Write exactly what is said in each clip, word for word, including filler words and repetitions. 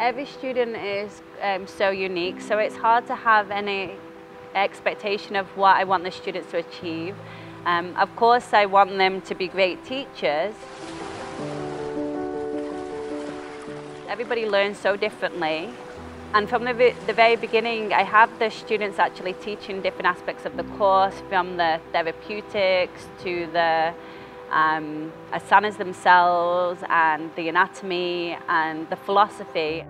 Every student is um, so unique, so it's hard to have any expectation of what I want the students to achieve. Um, of course, I want them to be great teachers. Everybody learns so differently, and from the, the very beginning I have the students actually teaching different aspects of the course, from the therapeutics to the um, asanas themselves and the anatomy and the philosophy.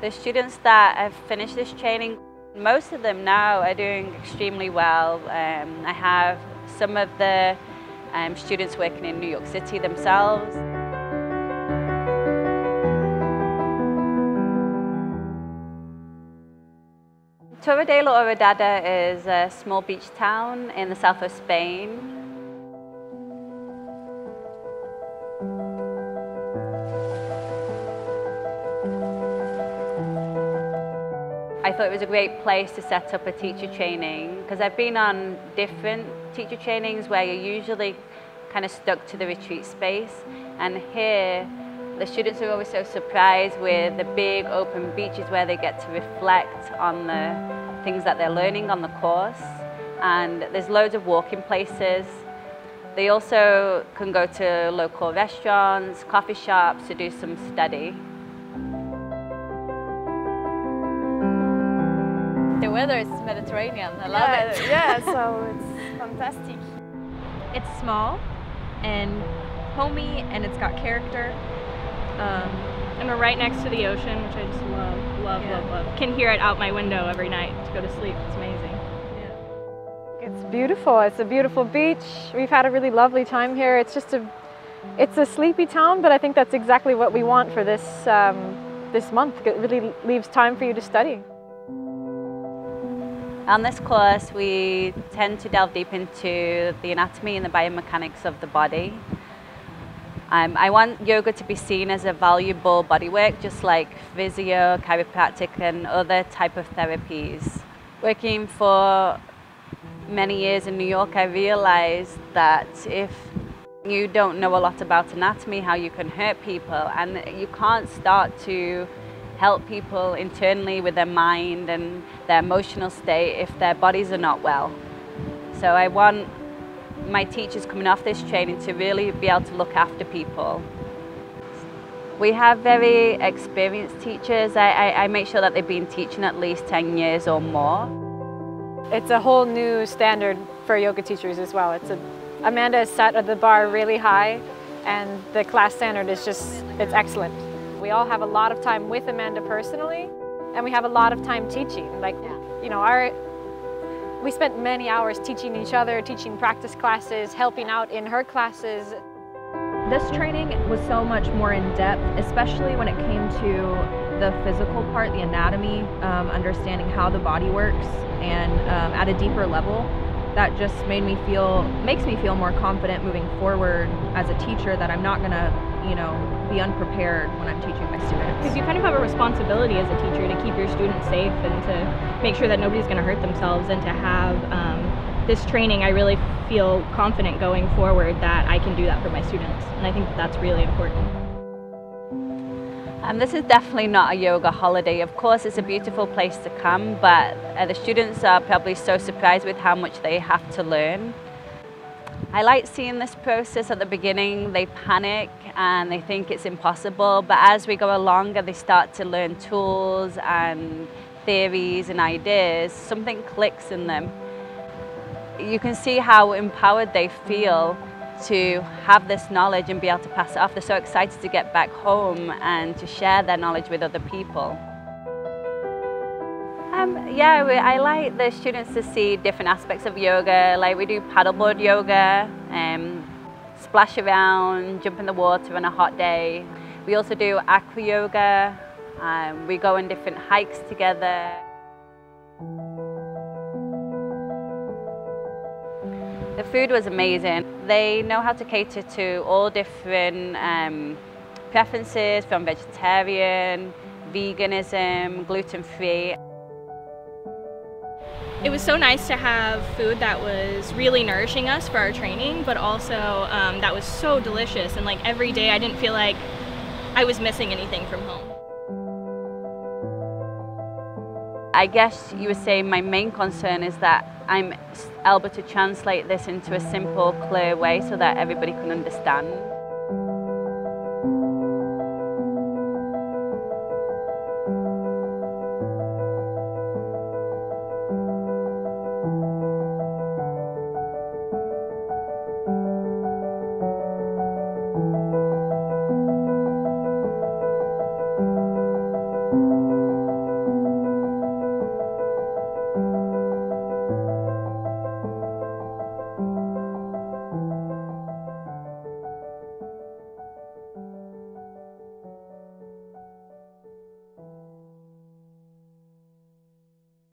The students that have finished this training, most of them now are doing extremely well. Um, I have some of the um, students working in New York City themselves. Torre de la Orradada is a small beach town in the south of Spain. I thought it was a great place to set up a teacher training, because I've been on different teacher trainings where you're usually kind of stuck to the retreat space, and here the students are always so surprised with the big open beaches where they get to reflect on the things that they're learning on the course, and there's loads of walking places. They also can go to local restaurants, coffee shops to do some study. The weather is Mediterranean, I love yeah, it. Yeah, so it's fantastic. It's small and homey, and it's got character. Um, and we're right next to the ocean, which I just love, love, yeah. love, love. Can hear it out my window every night to go to sleep. It's amazing. Yeah. It's beautiful. It's a beautiful beach. We've had a really lovely time here. It's just a, it's a sleepy town, but I think that's exactly what we want for this, um, this month. It really leaves time for you to study. On this course, we tend to delve deep into the anatomy and the biomechanics of the body. Um, I want yoga to be seen as a valuable bodywork, just like physio, chiropractic and other type of therapies. Working for many years in New York, I realized that if you don't know a lot about anatomy, how you can hurt people, and you can't start to help people internally with their mind and their emotional state if their bodies are not well. So I want my teachers coming off this training to really be able to look after people. We have very experienced teachers. I, I, I make sure that they've been teaching at least ten years or more. It's a whole new standard for yoga teachers as well. It's a, Amanda has set the bar really high, and the class standard is just, it's excellent. We all have a lot of time with Amanda personally, and we have a lot of time teaching. Like, you know, our, we spent many hours teaching each other, teaching practice classes, helping out in her classes. This training was so much more in-depth, especially when it came to the physical part, the anatomy, um, understanding how the body works, and um, at a deeper level. That just made me feel, makes me feel more confident moving forward as a teacher, that I'm not gonna, you know, be unprepared when I'm teaching my students. Because you kind of have a responsibility as a teacher to keep your students safe and to make sure that nobody's going to hurt themselves, and to have um, this training, I really feel confident going forward that I can do that for my students, and I think that that's really important. Um, this is definitely not a yoga holiday. Of course it's a beautiful place to come, but uh, the students are probably so surprised with how much they have to learn. I like seeing this process. At the beginning, they panic and they think it's impossible, but as we go along and they start to learn tools and theories and ideas, something clicks in them. You can see how empowered they feel to have this knowledge and be able to pass it off. They're so excited to get back home and to share their knowledge with other people. Um, yeah, I like the students to see different aspects of yoga. Like, we do paddleboard yoga, um, splash around, jump in the water on a hot day. We also do aqua yoga. Um, we go on different hikes together. The food was amazing. They know how to cater to all different um, preferences, from vegetarian, veganism, gluten-free. It was so nice to have food that was really nourishing us for our training, but also um, that was so delicious, and like every day I didn't feel like I was missing anything from home. I guess you would say my main concern is that I'm able to translate this into a simple, clear way so that everybody can understand.